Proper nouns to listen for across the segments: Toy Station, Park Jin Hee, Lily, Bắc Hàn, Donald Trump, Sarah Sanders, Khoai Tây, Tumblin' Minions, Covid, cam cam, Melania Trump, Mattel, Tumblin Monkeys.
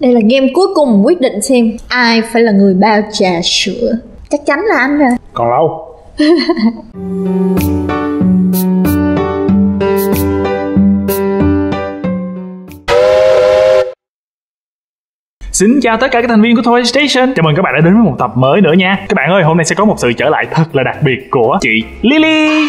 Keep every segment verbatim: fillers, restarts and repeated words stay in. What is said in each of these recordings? Đây là game cuối cùng quyết định xem ai phải là người bao trà sữa. Chắc chắn là anh rồi. Còn lâu. Xin chào tất cả các thành viên của Toy Station. Chào mừng các bạn đã đến với một tập mới nữa nha. Các bạn ơi, hôm nay sẽ có một sự trở lại thật là đặc biệt của chị Lily.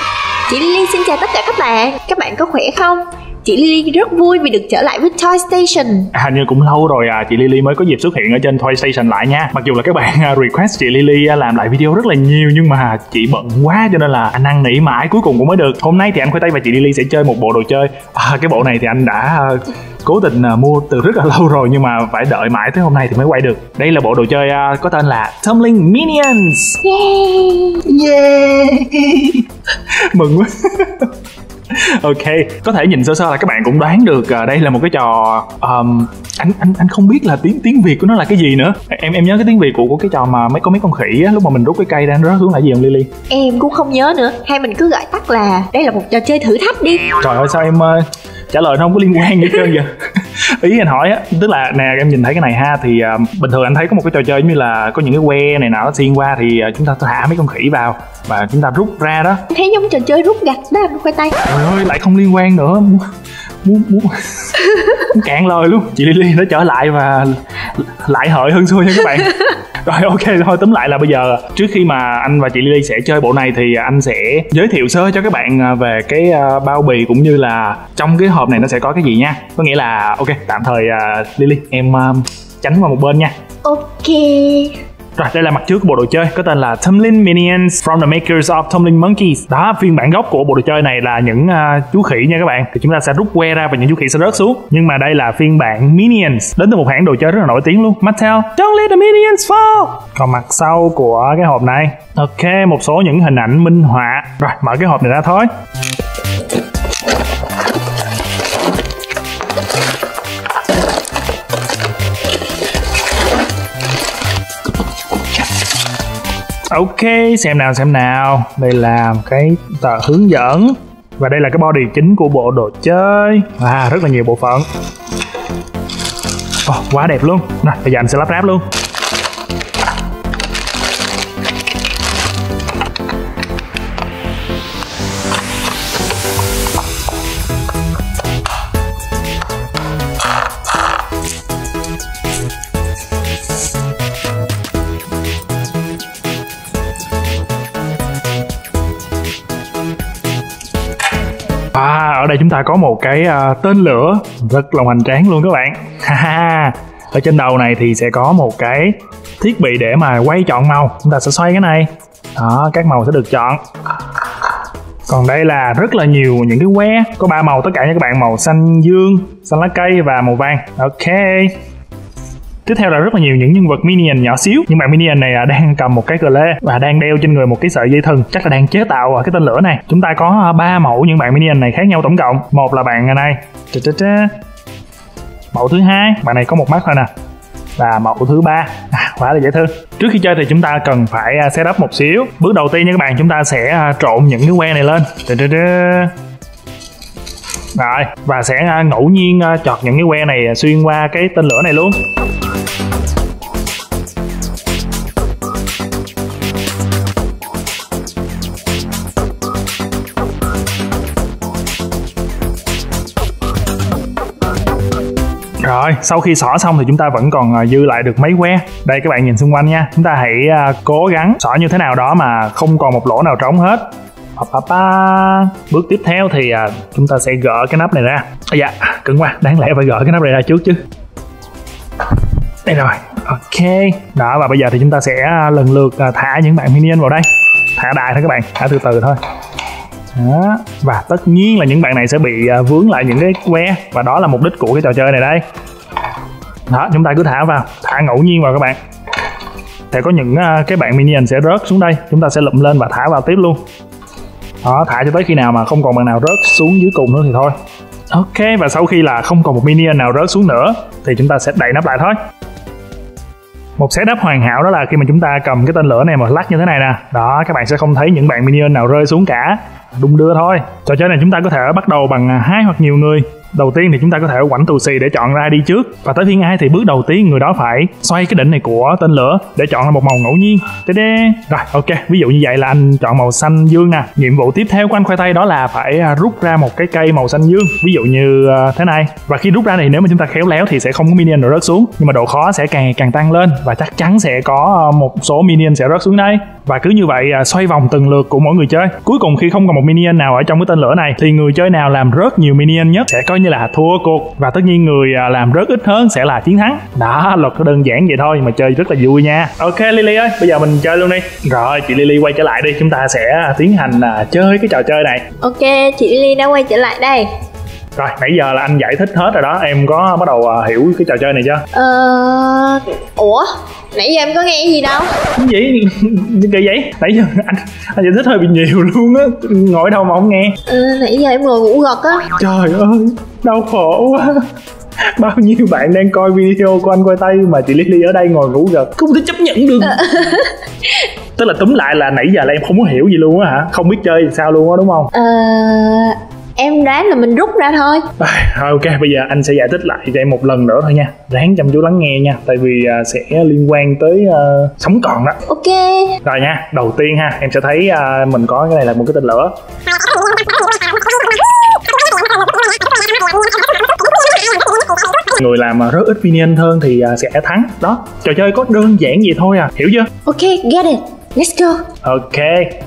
Chị Lily xin chào tất cả các bạn. Các bạn có khỏe không? Chị Lily rất vui vì được trở lại với Toy Station. À, hình như cũng lâu rồi à, chị Lily mới có dịp xuất hiện ở trên Toy Station lại nha. Mặc dù là các bạn request chị Lily làm lại video rất là nhiều, nhưng mà chị bận quá cho nên là anh năn nỉ mãi cuối cùng cũng mới được. Hôm nay thì anh Khoai Tây và chị Lily sẽ chơi một bộ đồ chơi. À, cái bộ này thì anh đã uh, cố tình uh, mua từ rất là lâu rồi, nhưng mà phải đợi mãi tới hôm nay thì mới quay được. Đây là bộ đồ chơi uh, có tên là Tumblin' Minions. Yeah, yeah. Mừng quá. Ok, có thể nhìn sơ sơ là các bạn cũng đoán được uh, đây là một cái trò um, anh anh anh không biết là tiếng tiếng Việt của nó là cái gì nữa. Em em nhớ cái tiếng Việt của, của cái trò mà mấy có mấy con khỉ á, lúc mà mình rút cái cây ra nó rớt xuống là gì không Lily? Em cũng không nhớ nữa, hay mình cứ gọi tắt là đây là một trò chơi thử thách đi. Trời ơi sao em uh, trả lời nó không có liên quan gì hết trơn vậy. Ý anh hỏi á, tức là nè em nhìn thấy cái này ha, thì uh, bình thường anh thấy có một cái trò chơi như là có những cái que này nọ nó xuyên qua, thì uh, chúng ta thả mấy con khỉ vào và chúng ta rút ra đó. Thấy giống trò chơi rút gạch đó anh Khoai Tây. Trời ơi lại không liên quan nữa, muốn muốn muốn, muốn cạn lời luôn. Chị Lily nó trở lại và lại hợi hơn xưa nha các bạn. Rồi ok, thôi tóm lại là bây giờ trước khi mà anh và chị Lily sẽ chơi bộ này thì anh sẽ giới thiệu sơ cho các bạn về cái bao bì cũng như là trong cái hộp này nó sẽ có cái gì nha. Có nghĩa là ok, tạm thời uh, Lily em uh, tránh qua một bên nha. Ok. Rồi, đây là mặt trước của bộ đồ chơi có tên là Tumblin Minions from the makers of Tumblin Monkeys. Đó, phiên bản gốc của bộ đồ chơi này là những uh, chú khỉ nha các bạn. Thì chúng ta sẽ rút que ra và những chú khỉ sẽ rớt xuống. Nhưng mà đây là phiên bản Minions, đến từ một hãng đồ chơi rất là nổi tiếng luôn, Mattel. Don't let the Minions fall. Còn mặt sau của cái hộp này, ok, một số những hình ảnh minh họa. Rồi, mở cái hộp này ra thôi. Ok, xem nào xem nào. Đây là một cái tờ hướng dẫn. Và đây là cái body chính của bộ đồ chơi. Wow, rất là nhiều bộ phận. Oh, quá đẹp luôn. Rồi, bây giờ anh sẽ lắp ráp luôn. À, ở đây chúng ta có một cái uh, tên lửa rất là hoành tráng luôn các bạn. Ở trên đầu này thì sẽ có một cái thiết bị để mà quay chọn màu. Chúng ta sẽ xoay cái này. Đó, các màu sẽ được chọn. Còn đây là rất là nhiều những cái que. Có ba màu tất cả nha các bạn. Màu xanh dương, xanh lá cây và màu vàng. Ok. Tiếp theo là rất là nhiều những nhân vật Minion nhỏ xíu. Nhưng bạn Minion này đang cầm một cái cờ lê và đang đeo trên người một cái sợi dây thừng, chắc là đang chế tạo cái tên lửa này. Chúng ta có ba mẫu những bạn Minion này khác nhau tổng cộng. Một là bạn này, mẫu thứ hai, bạn này có một mắt thôi nè, và mẫu thứ ba. À, quá là dễ thương. Trước khi chơi thì chúng ta cần phải set up một xíu. Bước đầu tiên nha các bạn, chúng ta sẽ trộn những cái que này lên. Rồi, và sẽ ngẫu nhiên chọt những cái que này xuyên qua cái tên lửa này luôn. Rồi, sau khi xỏ xong thì chúng ta vẫn còn dư lại được mấy que. Đây các bạn nhìn xung quanh nha. Chúng ta hãy cố gắng xỏ như thế nào đó mà không còn một lỗ nào trống hết. Bước tiếp theo thì chúng ta sẽ gỡ cái nắp này ra. À, dạ, cứng quá, đáng lẽ phải gỡ cái nắp này ra trước chứ. Đây rồi, ok. Đó, và bây giờ thì chúng ta sẽ lần lượt thả những bạn Minion vào đây. Thả đại thôi các bạn, thả từ từ thôi. Đó. Và tất nhiên là những bạn này sẽ bị vướng lại những cái que. Và đó là mục đích của cái trò chơi này đây. Đó, chúng ta cứ thả vào, thả ngẫu nhiên vào các bạn. Sẽ có những cái bạn Minion sẽ rớt xuống đây. Chúng ta sẽ lụm lên và thả vào tiếp luôn. Đó, thả cho tới khi nào mà không còn bạn nào rớt xuống dưới cùng nữa thì thôi. Ok, và sau khi là không còn một Minion nào rớt xuống nữa thì chúng ta sẽ đậy nắp lại thôi. Một setup hoàn hảo đó là khi mà chúng ta cầm cái tên lửa này mà lắc như thế này nè. Đó, các bạn sẽ không thấy những bạn Minion nào rơi xuống cả. Đung đưa thôi. Trò chơi này chúng ta có thể bắt đầu bằng hai hoặc nhiều người. Đầu tiên thì chúng ta có thể quẳng tù xì để chọn ra ai đi trước, và tới phiên ai thì bước đầu tiên người đó phải xoay cái đỉnh này của tên lửa để chọn ra một màu ngẫu nhiên. Tê đê. Rồi ok, ví dụ như vậy là anh chọn màu xanh dương nè. Nhiệm vụ tiếp theo của anh Khoai Tây đó là phải rút ra một cái cây màu xanh dương, ví dụ như thế này. Và khi rút ra này, nếu mà chúng ta khéo léo thì sẽ không có minion nào rớt xuống, nhưng mà độ khó sẽ càng càng tăng lên và chắc chắn sẽ có một số minion sẽ rớt xuống đây. Và cứ như vậy xoay vòng từng lượt của mỗi người chơi. Cuối cùng khi không còn một minion nào ở trong cái tên lửa này thì người chơi nào làm rớt nhiều minion nhất sẽ coi như là thua cuộc, và tất nhiên người làm rớt ít hơn sẽ là chiến thắng. Đó, luật nó đơn giản vậy thôi mà chơi rất là vui nha. Ok Lily ơi, bây giờ mình chơi luôn đi. Rồi chị Lily quay trở lại đi, chúng ta sẽ tiến hành uh, chơi cái trò chơi này. Ok, chị Lily đã quay trở lại đây. Rồi, nãy giờ là anh giải thích hết rồi đó, em có bắt đầu uh, hiểu cái trò chơi này chưa? Ờ... Ủa? Nãy giờ em có nghe gì đâu. Cái gì? Cái vậy? Nãy giờ anh, anh giải thích hơi bị nhiều luôn á, ngồi ở đâu mà không nghe. Ừ, nãy giờ em ngồi ngủ gật á. Trời ơi, đau khổ quá. Bao nhiêu bạn đang coi video của anh Khoai Tây mà chị Lily ở đây ngồi ngủ gật, không thể chấp nhận được. Tức là túm lại là nãy giờ là em không có hiểu gì luôn á hả? Không biết chơi thì sao luôn á đúng không? Ờ... Em đoán là mình rút ra thôi. Rồi ok, bây giờ anh sẽ giải thích lại cho em một lần nữa thôi nha. Ráng chăm chú lắng nghe nha, tại vì uh, sẽ liên quan tới uh, sống còn đó. Ok. Rồi nha, đầu tiên ha, em sẽ thấy uh, mình có cái này là một cái tên lửa. Người làm rất ít minion hơn thì uh, sẽ thắng. Đó, trò chơi có đơn giản vậy thôi à, hiểu chưa? Ok, get it. Let's go. Ok.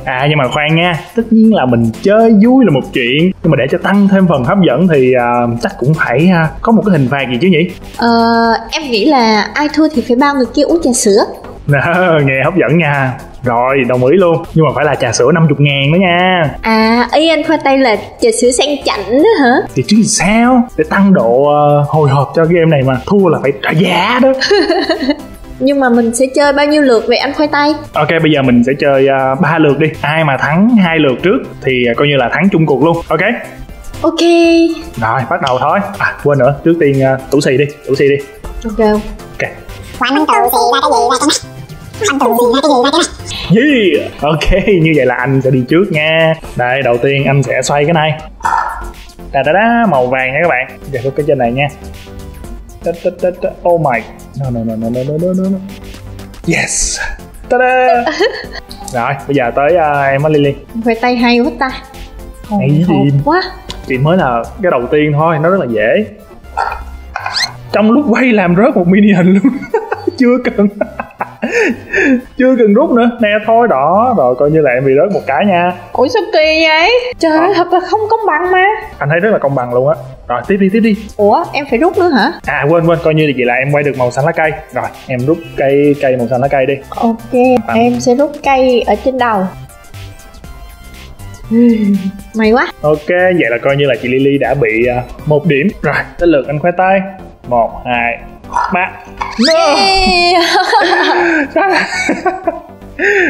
À nhưng mà khoan nha, tất nhiên là mình chơi vui là một chuyện, nhưng mà để cho tăng thêm phần hấp dẫn thì uh, chắc cũng phải uh, có một cái hình phạt gì chứ nhỉ? Ờ, em nghĩ là ai thua thì phải bao người kia uống trà sữa. Nghe hấp dẫn nha. Rồi, đồng ý luôn. Nhưng mà phải là trà sữa năm mươi ngàn nữa nha. À, ý anh Khoai Tây là trà sữa sang chảnh đó hả? Thì chứ sao, để tăng độ uh, hồi hộp cho game này mà. Thua là phải trả giá đó. Nhưng mà mình sẽ chơi bao nhiêu lượt vậy anh Khoai Tây? Ok, bây giờ mình sẽ chơi uh, ba lượt đi. Ai mà thắng hai lượt trước thì uh, coi như là thắng chung cuộc luôn. Ok. Ok. Rồi, bắt đầu thôi. À, quên nữa, trước tiên uh, tủ xì đi, tủ xì đi. Ok. Ok. Anh tủ xì ra cái gì ra cái này. Anh tủ xì ra cái gì ra cái này. Yeah. Ok, như vậy là anh sẽ đi trước nha. Đây, đầu tiên anh sẽ xoay cái này. Đà đà đá, màu vàng nha các bạn. Giờ có cái trên này nha. Oh my. No, no, no, no, no, no, no, no. Yes. Ta-da. Rồi, bây giờ tới uh, em á Lily. Khoai Tây hay quá ta. Hay gì quá. Thì mới là cái đầu tiên thôi, nó rất là dễ. Trong lúc quay làm rớt một minion luôn. Chưa cần Chưa cần rút nữa. Nè thôi đó, rồi coi như là em bị rớt một cái nha. Ủa sao kỳ vậy? Trời ơi, thật là không công bằng mà. Anh thấy rất là công bằng luôn á. Rồi tiếp đi tiếp đi. Ủa em phải rút nữa hả? À quên quên, coi như là vậy là em quay được màu xanh lá cây. Rồi em rút cây cây màu xanh lá cây đi. Ok à. Em sẽ rút cây ở trên đầu. May quá. Ok vậy là coi như là chị Lily đã bị uh, một điểm. Rồi tới lượt anh Khoai Tây. Một hai ba. No.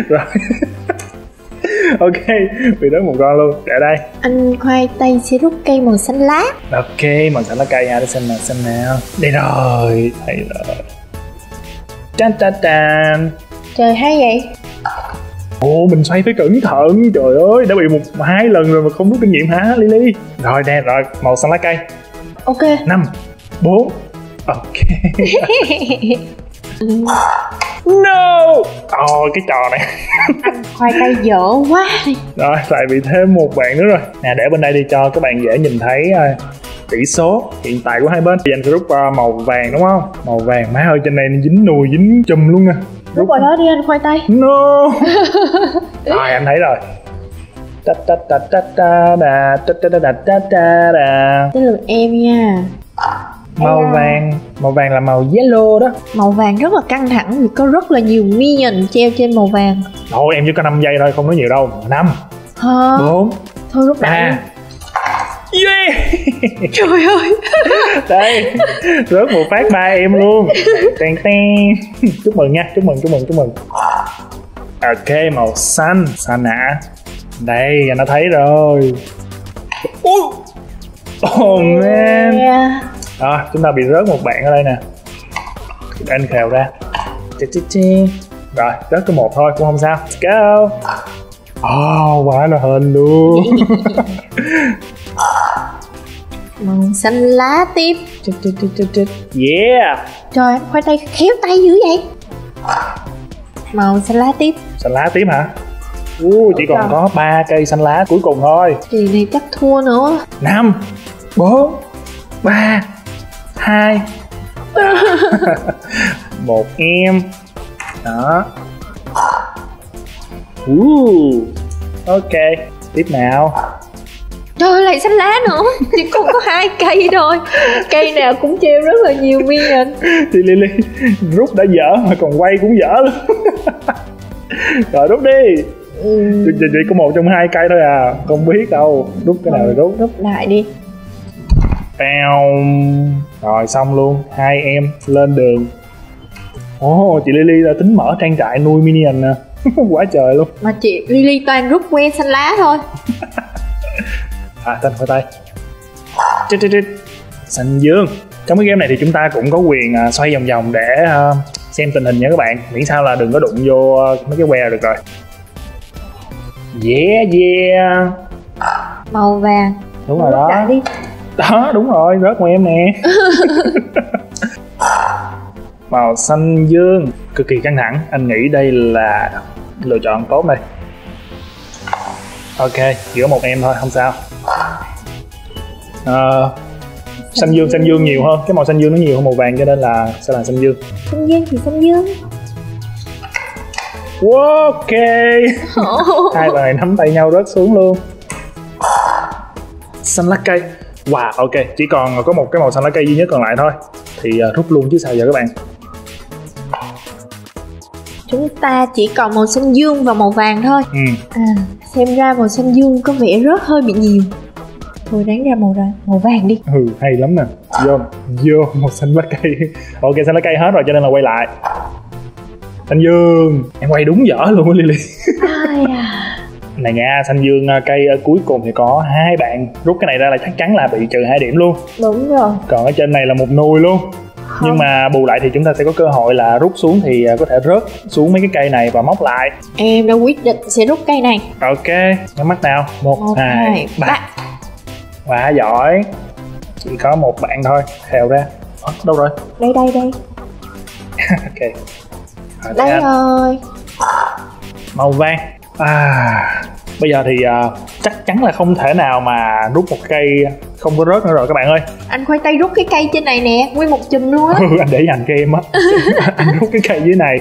Rồi ok, bị đớn một con luôn, để đây. Anh Khoai Tây sẽ rút cây màu xanh lá. Ok, màu xanh lá cây ha, để xem màu xanh nào. Đây rồi, đây rồi. Chan chan chan. Trời hay vậy. Ồ, mình xoay phải cẩn thận, trời ơi, đã bị một hai lần rồi mà không rút kinh nghiệm hả Lily? Rồi nè, rồi, màu xanh lá cây. Ok. Năm bốn. Ok. No. Ôi cái trò này. Anh Khoai Tây dở quá. Rồi lại bị thêm một bạn nữa rồi. Nè để bên đây đi cho các bạn dễ nhìn thấy tỷ số hiện tại của hai bên. Thì anh sẽ rút màu vàng đúng không? Màu vàng, má ơi trên này nó dính nùi dính chùm luôn nè. Rút vào đó đi anh Khoai Tây. No. Rồi anh thấy rồi. Ta ta ta ta ta ta ta ta ta ta ta. Tới lượt em nha. Màu vàng, màu vàng là màu yellow đó. Màu vàng rất là căng thẳng vì có rất là nhiều minion treo trên màu vàng. Thôi em chỉ có năm giây thôi, không nói nhiều đâu. Năm à, bốn. Thôi rút lại. Yeah. Trời ơi. Đây, rớt một phát ba em luôn. Tèn tèn. Chúc mừng nha, chúc mừng, chúc mừng, chúc mừng. Ok, màu xanh, xanh ạ. Đây, anh đã thấy rồi. Oh man. Yeah. Rồi, à, chúng ta bị rớt một bạn ở đây nè. Để anh khèo ra. Rồi, rớt có một thôi, cũng không sao. Go. Oh, quá là hên luôn. màu xanh lá tiếp. Yeah. Trời, khoai tây khéo tay dữ vậy. Màu xanh lá tiếp. Xanh lá tiếp hả? Ui, chỉ còn rồi. Có ba cây xanh lá cuối cùng thôi. Kỳ này chắc thua nữa. Năm bốn ba hai một em. Đó. Uh, ok, tiếp nào. Trời, lại xanh lá nữa. Chỉ còn có hai cây thôi. Cây nào cũng treo rất là nhiều minion. Thì Lily rút đã dở mà còn quay cũng dở luôn. Rồi rút đi. Ừ. Chị chỉ có một trong hai cây thôi à. Không biết đâu. Rút cái nào rồi rút. Rút lại đi. Rồi xong luôn. Hai em lên đường. Ồ, oh, chị Lily đã tính mở trang trại nuôi minion nè. Quá trời luôn. Mà chị Lily toàn rút que xanh lá thôi. À, tên khoai tây. Chít chít chít. Xanh dương. Trong cái game này thì chúng ta cũng có quyền xoay vòng vòng để xem tình hình nha các bạn. Miễn sao là đừng có đụng vô mấy cái que là được rồi. Yeah yeah. Màu vàng. Đúng rồi đó. Đã đi. Đó, đúng rồi, rớt ngoài em nè. Màu xanh dương. Cực kỳ căng thẳng, anh nghĩ đây là lựa chọn tốt đây. Ok, chỉ có một em thôi, không sao. à, Xanh dương, xanh dương nhiều hơn. Cái màu xanh dương nó nhiều hơn màu vàng cho nên là sẽ là xanh dương. Xanh dương thì xanh dương. Ok. Hai bạn này nắm tay nhau rớt xuống luôn. Xanh lá cây. Wow, ok, chỉ còn có một cái màu xanh lá cây duy nhất còn lại thôi. Thì uh, rút luôn chứ sao giờ các bạn. Chúng ta chỉ còn màu xanh dương và màu vàng thôi. Ừ. À, xem ra màu xanh dương có vẻ rớt hơi bị nhiều. Thôi đáng ra màu ra màu vàng đi. Ừ, hay lắm nè. Vô, vô màu xanh lá cây. Ok, xanh lá cây hết rồi cho nên là quay lại. Xanh dương. Em quay đúng dở luôn á Lily. Ai à. Này nha, xanh dương cây cuối cùng thì có hai bạn. Rút cái này ra là chắc chắn là bị trừ hai điểm luôn. Đúng rồi. Còn ở trên này là một nồi luôn. Không. Nhưng mà bù lại thì chúng ta sẽ có cơ hội là rút xuống thì có thể rớt xuống mấy cái cây này và móc lại. Em đã quyết định sẽ rút cây này. Ok, nhắm mắt nào. Một, hai, ba. Quá giỏi. Chỉ có một bạn thôi, theo ra. Ở, đâu rồi? Đây, đây, đây. Ok. Ở đây rồi. Màu vàng. À, bây giờ thì uh, chắc chắn là không thể nào mà rút một cây không có rớt nữa rồi các bạn ơi. Anh khoai tây rút cái cây trên này nè, nguyên một chùm luôn á. Ừ, anh để dành cho em á. Anh rút cái cây dưới này.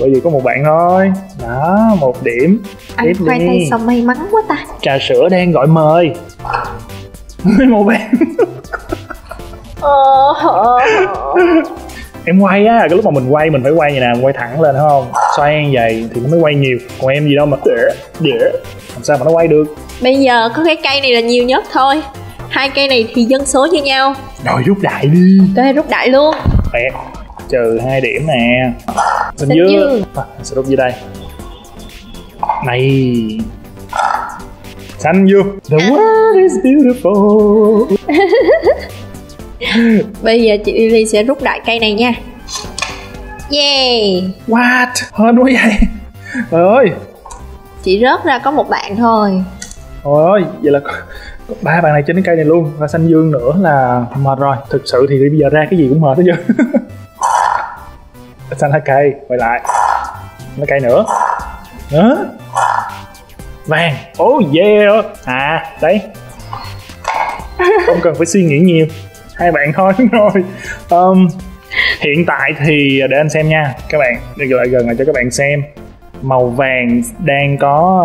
Bởi vì có một bạn thôi. Đó, một điểm. Anh tiếp khoai đi. Tây sao may mắn quá ta. Trà sữa đang gọi mời. Một bạn. Em quay á, cái lúc mà mình quay mình phải quay như nào, quay thẳng lên đúng không? Xoay vậy thì nó mới quay nhiều. Còn em gì đâu mà đĩa, đĩa. Làm sao mà nó quay được? Bây giờ có cái cây này là nhiều nhất thôi. Hai cây này thì dân số như nhau. Rồi rút đại đi. Rồi rút đại luôn. Đẹp. Trừ hai điểm nè. Xanh dương. À, sẽ rút dưới đây. Này. Xanh dương. The world is beautiful. Bây giờ chị Lily sẽ rút đại cây này nha. Yeah. What? Hên quá vậy. Trời ơi. Chị rớt ra có một bạn thôi. Trời ơi, vậy là ba bạn này trên cái cây này luôn. Và xanh dương nữa là mệt rồi. Thực sự thì bây giờ ra cái gì cũng mệt hết chứ. Xanh lá cây, quay lại. Lá cây nữa. Nữa. Vàng. Oh yeah. À, đấy. Không cần phải suy nghĩ nhiều. Hai bạn thôi rồi. um, Hiện tại thì để anh xem nha các bạn, để lại gần lại cho các bạn xem. Màu vàng đang có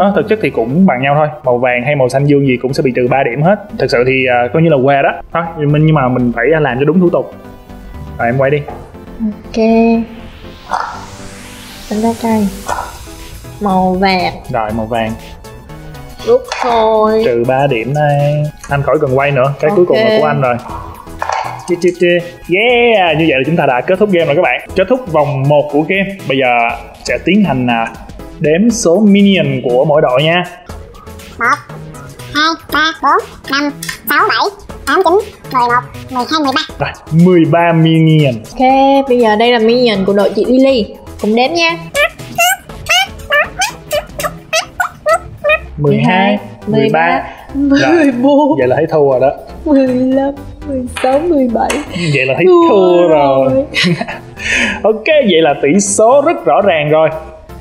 à, thực chất thì cũng bằng nhau thôi. Màu vàng hay màu xanh dương gì cũng sẽ bị trừ ba điểm hết. Thực sự thì uh, coi như là què đó thôi, mình nhưng mà mình phải làm cho đúng thủ tục. Rồi em quay đi. Ok. Xanh lá cây. Màu vàng. Rồi màu vàng. Rút thôi. Trừ ba điểm đây. Anh khỏi cần quay nữa. Cái okay. Cuối cùng là của anh rồi. Chê chê chê. Yeah. Như vậy là chúng ta đã kết thúc game rồi các bạn. Kết thúc vòng một của game. Bây giờ sẽ tiến hành đếm số minion của mỗi đội nha. Một, hai, ba, bốn, năm, sáu, bảy, tám, chín, mười một, mười hai, mười ba. Rồi, mười ba minion. Ok, bây giờ đây là minion của đội chị Lily. Cùng đếm nha. Mười hai, mười ba, Mười bốn. Vậy là thấy thua rồi đó. Mười lăm, mười sáu, mười bảy. Vậy là thấy thua, thua rồi, rồi. Ok, vậy là tỷ số rất rõ ràng rồi,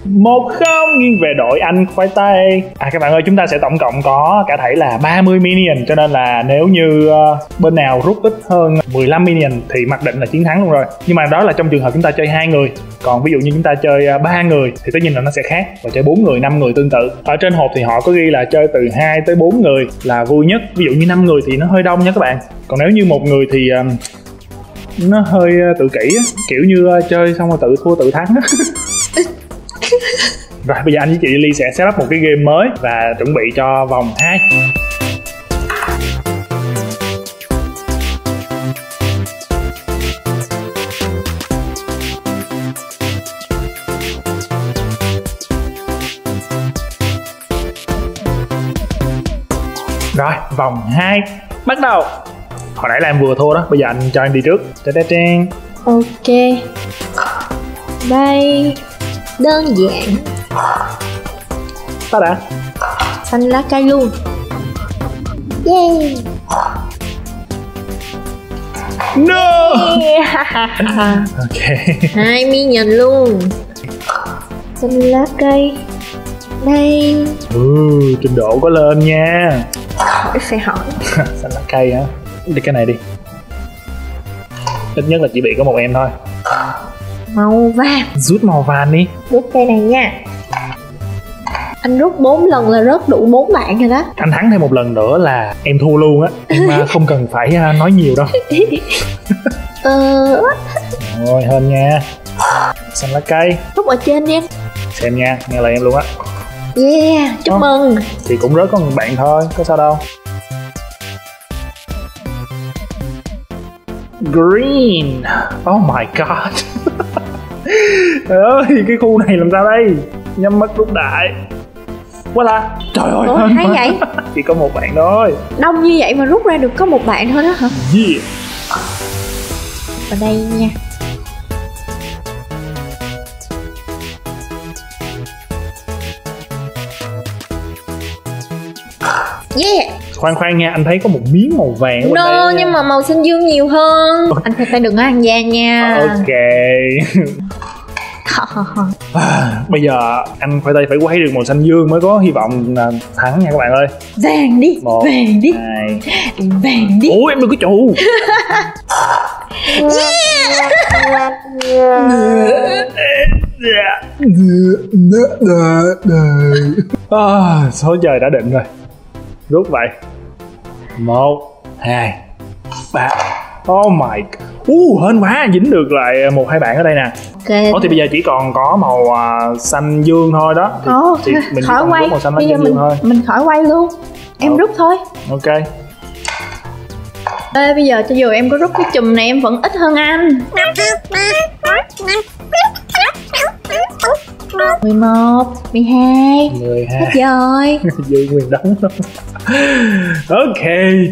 một không nghiêng về đội anh Khoai Tây. À các bạn ơi, chúng ta sẽ tổng cộng có cả thảy là ba mươi minion, cho nên là nếu như uh, bên nào rút ít hơn mười lăm minion thì mặc định là chiến thắng luôn rồi. Nhưng mà đó là trong trường hợp chúng ta chơi hai người, còn ví dụ như chúng ta chơi ba uh, người thì tất nhiên là nó sẽ khác, và chơi bốn người, năm người tương tự. Ở trên hộp thì họ có ghi là chơi từ hai tới bốn người là vui nhất. Ví dụ như năm người thì nó hơi đông nha các bạn, còn nếu như một người thì uh, nó hơi uh, tự kỷ, kiểu như uh, chơi xong rồi tự thua tự thắng. Rồi bây giờ anh với chị Lily sẽ setup một cái game mới và chuẩn bị cho vòng hai. Rồi, vòng hai bắt đầu. Hồi nãy là em vừa thua đó, bây giờ anh cho em đi trước. Ok. Đây đơn giản. Ta đã xanh lá cây luôn. Yeah. No. Yeah. Ok. Hai minion luôn. Xanh lá cây. Đây. Ừ, trình độ có lên nha. Để phải hỏi. Xanh lá cây hả? Đi cái này đi. Ít nhất là chỉ bị có một em thôi. Màu vàng. Rút màu vàng đi. Rút cây này nha. Anh rút bốn lần là rớt đủ bốn bạn rồi đó. Anh thắng thêm một lần nữa là em thua luôn á. Em không cần phải nói nhiều đâu. Ờ. Rồi hơn nha. Xanh lá cây. Rút ở trên đi em. Xem nha, nghe lời em luôn á. Yeah, chúc mừng. Thì cũng rớt có một bạn thôi, có sao đâu. Green. Oh my god. Ơi, cái khu này làm sao đây? Nhắm mắt rút đại quá là trời ơi. Ủa, hay vậy? Chỉ có một bạn thôi, đông như vậy mà rút ra được có một bạn thôi đó hả? Yeah. Ở đây nha. Yeah. Khoan khoan nha, anh thấy có một miếng màu vàng ở bên đây nha. Nhưng mà màu xanh dương nhiều hơn. Anh phải đừng có ăn da nha. Ok. Bây giờ anh phải tay phải quay được màu xanh dương mới có hy vọng là thắng nha các bạn ơi. Vàng đi. Một, vàng đi. Hai. Vàng đi. Ủa em đừng có trụ. À, số trời đã định rồi. Rút vậy. Một, hai, ba. Oh my god. Uh, hên quá, dính được lại một hai bạn ở đây nè. Okay. Ủa thì bây giờ chỉ còn có màu uh, xanh dương thôi đó. Thì, oh, thì mình khỏi quay. Màu xanh bây giờ mình, thôi. Mình khỏi quay luôn. Em oh. Rút thôi. Ok. Ê, bây giờ cho dù em có rút cái chùm này em vẫn ít hơn anh. mười một, mười hai, mười hai. Hết rồi. Dư nguyên đóng luôn. Ok,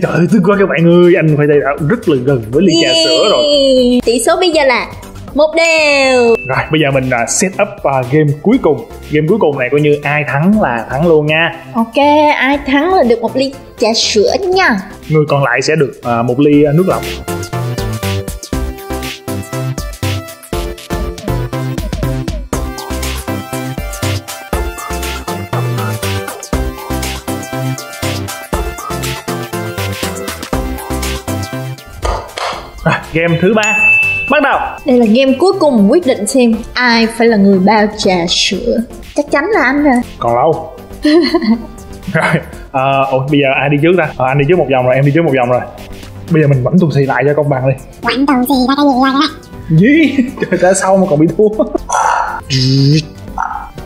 trời ơi tức quá các bạn ơi, anh Khoai Tây đã rất là gần với ly yeah. Trà sữa rồi. Tỷ số bây giờ là một đều. Rồi bây giờ mình uh, set up uh, game cuối cùng. Game cuối cùng này coi như ai thắng là thắng luôn nha. Ok, ai thắng là được một ly trà sữa nha. Người còn lại sẽ được uh, một ly uh, nước lọc. Game thứ ba bắt đầu. Đây là game cuối cùng quyết định xem ai phải là người bao trà sữa. Chắc chắn là anh rồi. Còn lâu. Rồi à, ủa, bây giờ ai đi trước ta? À, anh đi trước một vòng rồi, em đi trước một vòng rồi. Bây giờ mình vẫn tù xì lại cho công bằng đi. Vẫn tù xì ra cái gì ra đó. Gì? Trời ta sau mà còn bị thua.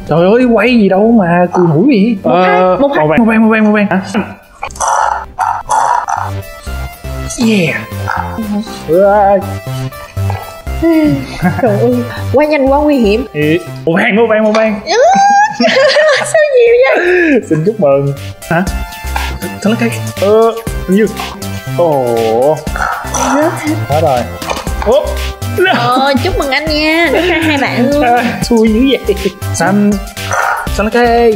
Trời ơi quay gì đâu mà cùi mũi gì. Một hai, một hai. Một vàng, một vàng, một vàng. Yeah. Wow. Trời ơi, quá nhanh quá nguy hiểm. Một vàng, một vàng, một vàng. Sao nhiều vậy? Xin chúc mừng. Hả? Thằng lá cây. Ờ, như. Ồ. Hết rồi. Ốp. Ờ, chúc mừng anh nha. Được hai bạn luôn. Xui dữ vậy. Xanh. xanh lá cây,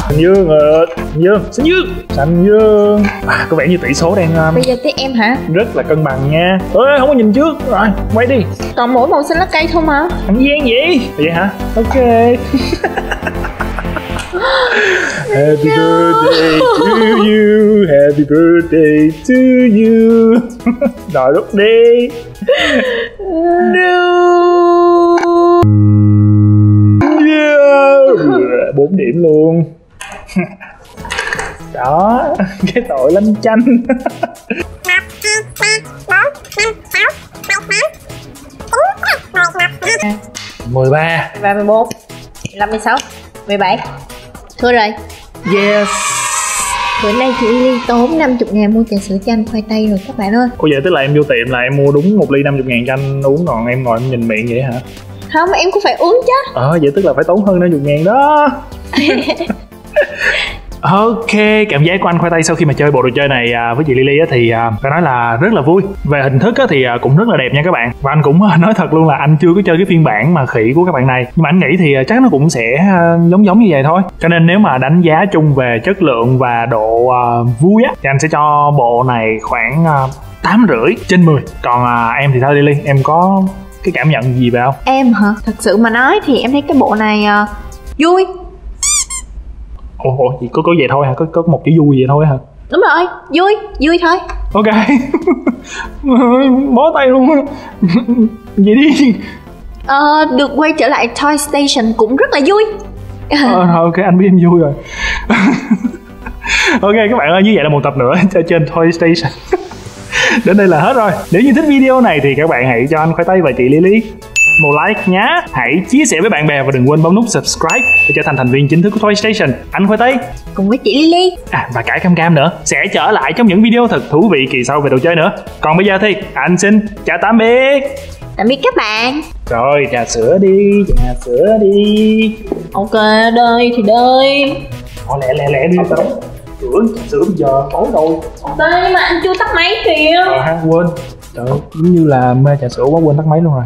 xanh dương rồi, xanh dương, xanh dương, xanh dương. À, có vẻ như tỷ số đang um, bây giờ tới em hả? Rất là cân bằng nha. Ê, không có nhìn trước rồi, quay đi. Còn mỗi màu xanh lá cây không hả? Anh gian vậy? Vậy hả? Ok. Happy birthday to you, happy birthday to you. Rồi rút đi. No. Yeah. bốn điểm luôn. Đó, cái tội lanh chanh. mười ba, mười bốn, mười lăm, mười sáu, mười bảy. Thưa rồi. Yes. Bữa nay chị Lily tốn năm mươi ngàn mua trà sữa chanh khoai tây rồi các bạn ơi. Cô vậy tức là em vô tiệm là em mua đúng một ly năm mươi ngàn chanh uống, còn em ngồi em nhìn miệng vậy hả? Không, em cũng phải uống chứ. Ờ, à, vậy tức là phải tốn hơn năm mươi ngàn đó. Ok, cảm giác của anh Khoai Tây sau khi mà chơi bộ đồ chơi này với chị Lily thì phải nói là rất là vui. Về hình thức thì cũng rất là đẹp nha các bạn. Và anh cũng nói thật luôn là anh chưa có chơi cái phiên bản mà khỉ của các bạn này, nhưng mà anh nghĩ thì chắc nó cũng sẽ giống giống như vậy thôi. Cho nên nếu mà đánh giá chung về chất lượng và độ vui á thì anh sẽ cho bộ này khoảng tám rưỡi trên mười. Còn em thì sao Lily, em có cái cảm nhận gì về không? Em hả? Thật sự mà nói thì em thấy cái bộ này vui. Ủa, ủa chỉ có có vậy thôi hả? Có có một chữ vui vậy thôi hả? Đúng rồi, vui, vui thôi. Ok. Bó tay luôn. Vậy đi. Ờ, được quay trở lại Toy Station cũng rất là vui. Ờ, ok, anh biết em vui rồi. Ok các bạn ơi, như vậy là một tập nữa trên Toy Station. Đến đây là hết rồi. Nếu như thích video này thì các bạn hãy cho anh Khoai Tây và chị Lily một like nhá. Hãy chia sẻ với bạn bè và đừng quên bấm nút subscribe để trở thành thành viên chính thức của Toy Station. Anh Khoai Tây cùng với chị Lily à và cả Cam Cam nữa sẽ trở lại trong những video thật thú vị kỳ sau về đồ chơi nữa. Còn bây giờ thì anh xin chào tạm biệt. Tạm biệt các bạn. Rồi, trà sữa đi, trà sữa đi. Ok, đây thì đây. Ủa, lẹ lẹ lẹ đi tao. Sữa, sữa bây giờ tối rồi. Đây mà anh chưa tắt máy kìa. Ờ, quên. Trời, giống như là mê trà sữa quá, quên tắt máy luôn rồi.